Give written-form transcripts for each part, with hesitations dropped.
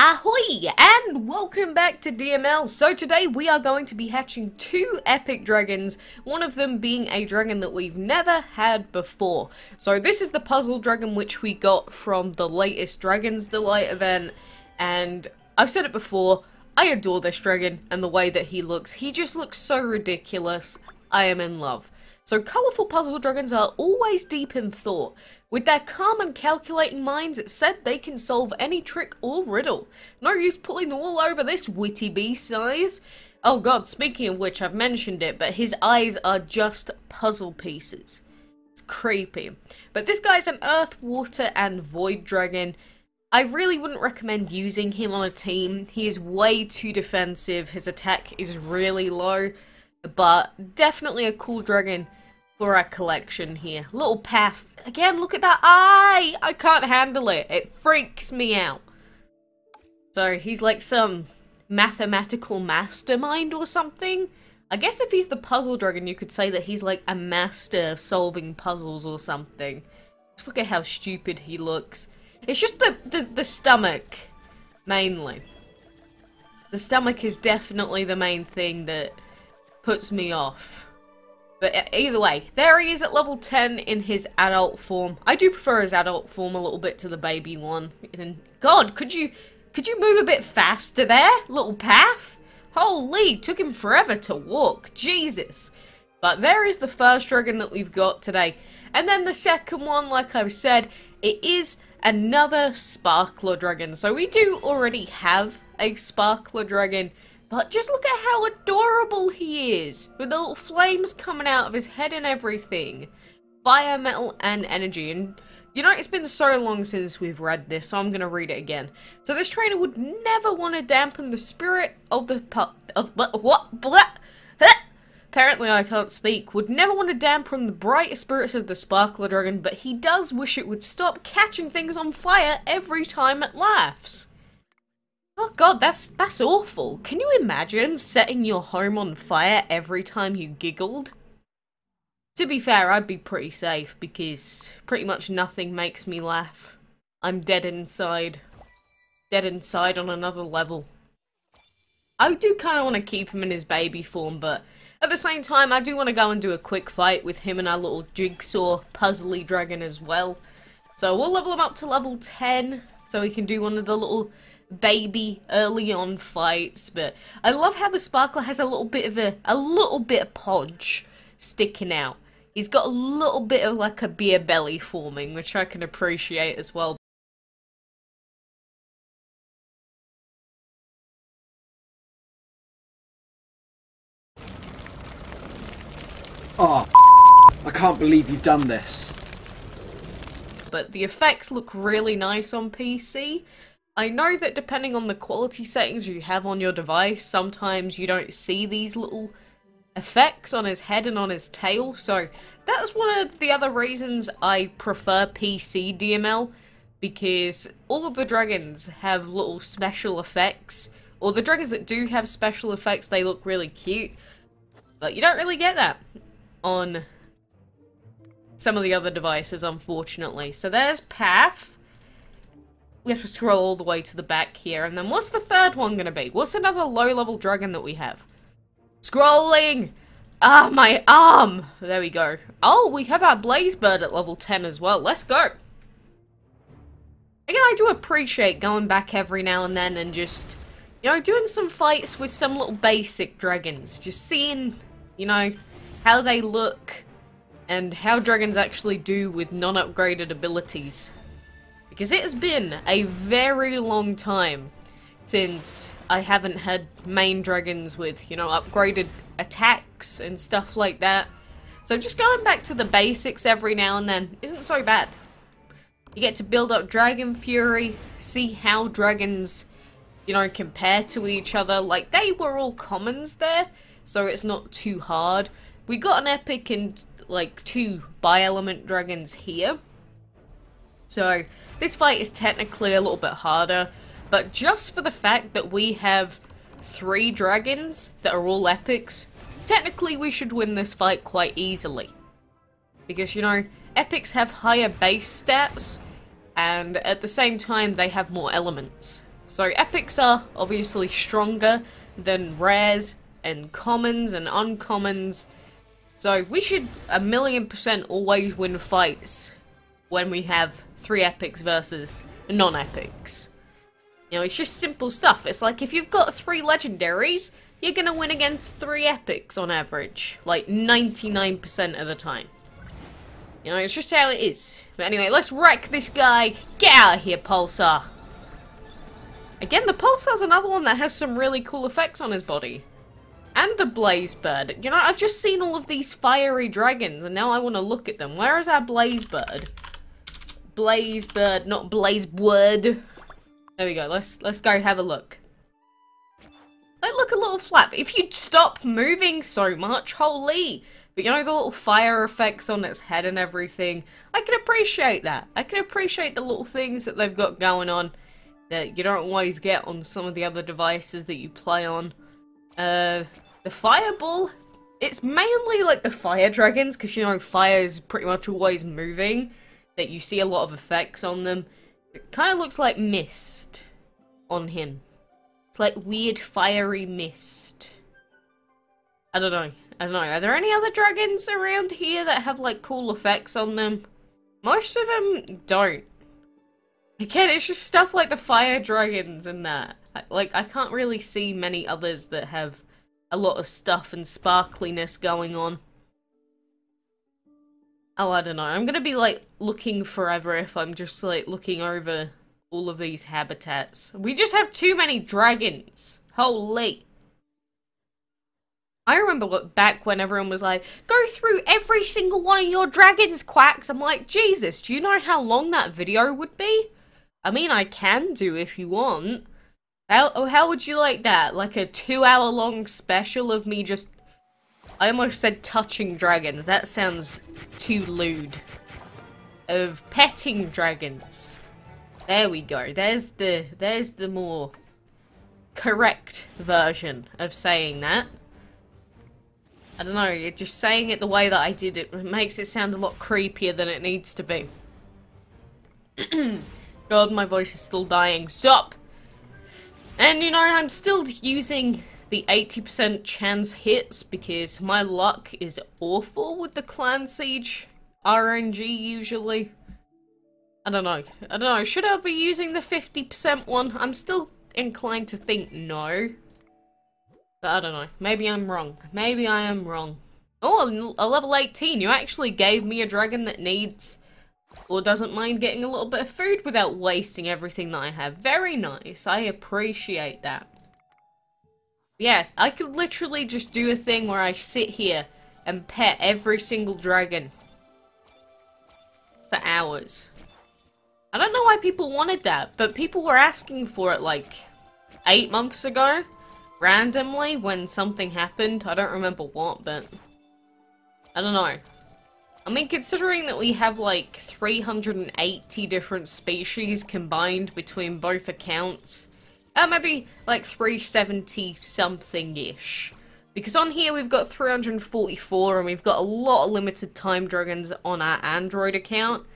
Ahoy and welcome back to DML. So today we are going to be hatching two epic dragons, one of them being a dragon that we've never had before. So this is the Puzzle Dragon which we got from the latest Dragon's Delight event, and I've said it before, I adore this dragon and the way that he looks. He just looks so ridiculous. I am in love. So colourful puzzle dragons are always deep in thought. With their calm and calculating minds, it's said they can solve any trick or riddle. No use pulling the wool over this witty beast size. Oh god, speaking of which, I've mentioned it, but his eyes are just puzzle pieces. It's creepy. But this guy's an earth, water and void dragon. I really wouldn't recommend using him on a team. He is way too defensive, his attack is really low, but definitely a cool dragon for our collection here. Little path. Again, look at that eye! I can't handle it. It freaks me out. So, he's like some mathematical mastermind or something. I guess if he's the puzzle dragon, you could say that he's like a master of solving puzzles or something. Just look at how stupid he looks. It's just the stomach, mainly. The stomach is definitely the main thing that puts me off. But either way, there he is at level 10 in his adult form. I do prefer his adult form a little bit to the baby one. And god, could you move a bit faster there, little path? Holy, took him forever to walk. Jesus. But there is the first dragon that we've got today. And then the second one, like I've said, it is another Sparkler Dragon. So we do already have a Sparkler Dragon. But just look at how adorable he is, with the little flames coming out of his head and everything. Fire, metal, and energy. And you know, it's been so long since we've read this, so I'm going to read it again. So this trainer would never want to dampen the spirit of the Apparently I can't speak. Would never want to dampen the bright spirits of the Sparkler Dragon, but he does wish it would stop catching things on fire every time it laughs. Oh god, that's awful. Can you imagine setting your home on fire every time you giggled? To be fair, I'd be pretty safe because pretty much nothing makes me laugh. I'm dead inside. Dead inside on another level. I do kind of want to keep him in his baby form, but at the same time, I do want to go and do a quick fight with him and our little jigsaw puzzly dragon as well. So we'll level him up to level 10 so he can do one of the little baby early on fights. But I love how the Sparkler has a little bit of podge sticking out. He's got a little bit of like a beer belly forming, which I can appreciate as well. Oh, I can't believe you've done this. But the effects look really nice on PC. I know that depending on the quality settings you have on your device, sometimes you don't see these little effects on his head and on his tail, so that's one of the other reasons I prefer PC DML, because all of the dragons have little special effects, or the dragons that do have special effects, they look really cute, but you don't really get that on some of the other devices, unfortunately. So there's Path. We have to scroll all the way to the back here, and then what's the third one gonna be? What's another low-level dragon that we have? Scrolling! Ah, my arm! There we go. Oh, we have our Blaze Bird at level 10 as well. Let's go! Again, I do appreciate going back every now and then and just, you know, doing some fights with some little basic dragons. Just seeing, you know, how they look and how dragons actually do with non-upgraded abilities. Because it has been a very long time since I haven't had main dragons with, you know, upgraded attacks and stuff like that. So just going back to the basics every now and then isn't so bad. You get to build up Dragon Fury, see how dragons, you know, compare to each other. Like, they were all commons there, so it's not too hard. We got an epic and, like, two bi-element dragons here. So this fight is technically a little bit harder, but just for the fact that we have three dragons that are all epics, technically we should win this fight quite easily. Because, you know, epics have higher base stats, and at the same time they have more elements. So epics are obviously stronger than rares and commons and uncommons. So we should 1,000,000% always win fights when we have 3 epics versus non-epics. You know, it's just simple stuff. It's like if you've got 3 legendaries, you're gonna win against 3 epics on average. Like 99% of the time. You know, it's just how it is. But anyway, let's wreck this guy. Get out of here, Pulsar. Again, the Pulsar's another one that has some really cool effects on his body. And the Blaze Bird. You know, I've just seen all of these fiery dragons and now I want to look at them. Where is our Blaze Bird? Blaze Bird, not Blaze Wood. There we go. Let's go have a look. Like, look, a little flap. If you'd stop moving so much, holy. But you know, the little fire effects on its head and everything. I can appreciate that. I can appreciate the little things that they've got going on that you don't always get on some of the other devices that you play on. The fireball, it's mainly like the fire dragons, because you know fire is pretty much always moving, that you see a lot of effects on them. It kind of looks like mist on him. It's like weird fiery mist. I don't know. I don't know. Are there any other dragons around here that have like cool effects on them? Most of them don't. Again, it's just stuff like the fire dragons and that. Like, I can't really see many others that have a lot of stuff and sparkliness going on. Oh, I don't know. I'm gonna be, like, looking forever if I'm just, like, looking over all of these habitats. We just have too many dragons. Holy. I remember back when everyone was like, go through every single one of your dragons, Quacks. I'm like, Jesus, do you know how long that video would be? I mean, I can do if you want. How would you like that? Like a 2-hour long special of me just... I almost said touching dragons. That sounds too lewd. Of petting dragons. There we go. There's the more correct version of saying that. I don't know, just saying it the way that I did it makes it sound a lot creepier than it needs to be. God, my voice is still dying. Stop! And, you know, I'm still using the 80% chance hits because my luck is awful with the Clan Siege RNG, usually. I don't know. Should I be using the 50% one? I'm still inclined to think no. But I don't know. Maybe I'm wrong. Maybe I am wrong. Oh, a level 18. You actually gave me a dragon that needs... or doesn't mind getting a little bit of food without wasting everything that I have. Very nice. I appreciate that. Yeah, I could literally just do a thing where I sit here and pet every single dragon for hours. I don't know why people wanted that, but people were asking for it like 8 months ago, randomly, when something happened. I don't remember what, but I don't know. I mean, considering that we have like 380 different species combined between both accounts, maybe like 370 something-ish. Because on here we've got 344 and we've got a lot of limited time dragons on our Android account.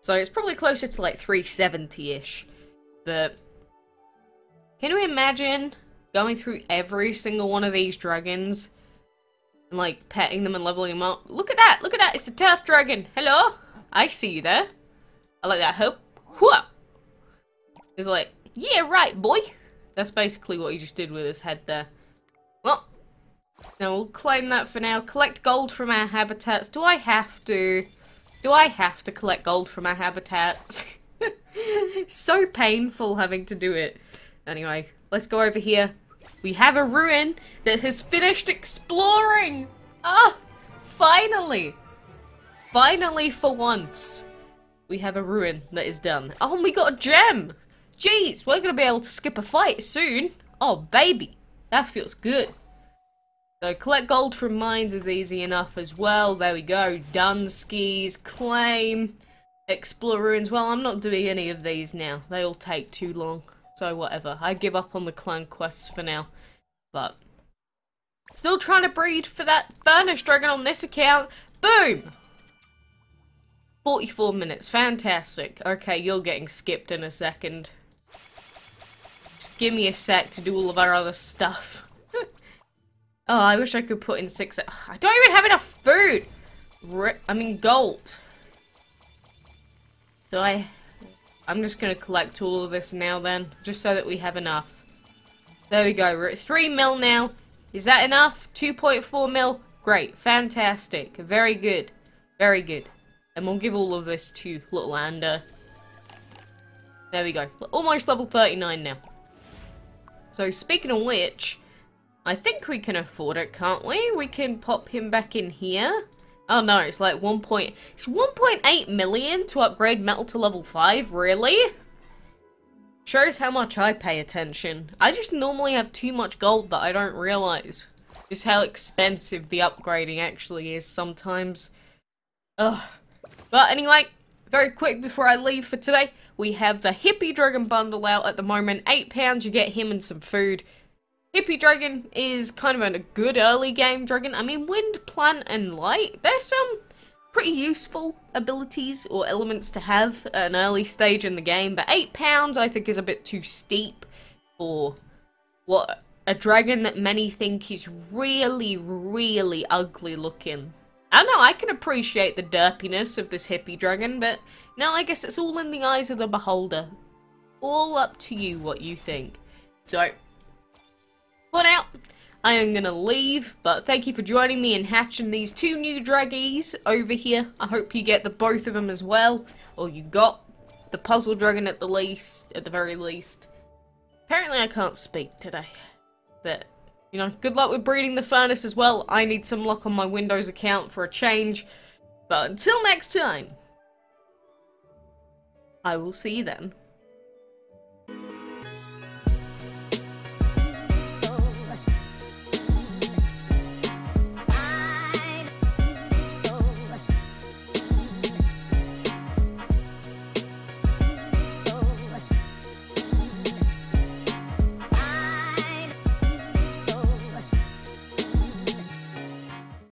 So it's probably closer to like 370-ish. But can you imagine going through every single one of these dragons? And like petting them and leveling them up. Look at that! Look at that! It's a Turf Dragon! Hello! I see you there. I like that hope. Whoa! It's like, yeah, right, boy! That's basically what he just did with his head there. Well, now we'll claim that for now. Collect gold from our habitats. Do I have to? Do I have to collect gold from our habitats? So painful having to do it. Anyway, let's go over here. We have a ruin that has finished exploring! Ah! Finally! Finally, for once, we have a ruin that is done. Oh, and we got a gem! Jeez, we're gonna be able to skip a fight soon! Oh, baby! That feels good. So, collect gold from mines is easy enough as well. There we go. Done. Skis. Claim. Explore ruins. Well, I'm not doing any of these now. They all take too long. So whatever, I give up on the clan quests for now, but still trying to breed for that Furnace Dragon on this account. Boom! 44 minutes, fantastic. Okay, you're getting skipped in a second. Give me a sec to do all of our other stuff. Oh, I wish I could put in 6... I don't even have enough food! I mean gold. So I'm just gonna collect all of this now then, just so that we have enough. There we go, we're at 3 mil now. Is that enough? 2.4 mil? Great, fantastic, very good, very good. And we'll give all of this to little Ander. There we go, almost level 39 now. So speaking of which, I think we can afford it, can't we? We can pop him back in here. Oh no, it's like 1.8 million to upgrade metal to level 5, really? Shows how much I pay attention. I just normally have too much gold that I don't realize. Just how expensive the upgrading actually is sometimes. Ugh. But anyway, very quick before I leave for today, we have the Hippie Dragon bundle out at the moment. £8, you get him and some food. Hippie Dragon is kind of a good early game dragon. I mean, wind, plant, and light. There's some pretty useful abilities or elements to have at an early stage in the game. But £8 I think is a bit too steep for what a dragon that many think is really, really ugly looking. I don't know, I can appreciate the derpiness of this Hippie Dragon, but no, I guess it's all in the eyes of the beholder. All up to you what you think. So... out, I am gonna leave, but thank you for joining me in hatching these two new draggies over here. I hope you get the both of them as well, or you got the Puzzle Dragon at the very least. Apparently I can't speak today, but you know, good luck with breeding the furnace as well. I need some luck on my Windows account for a change, but until next time, I will see you then.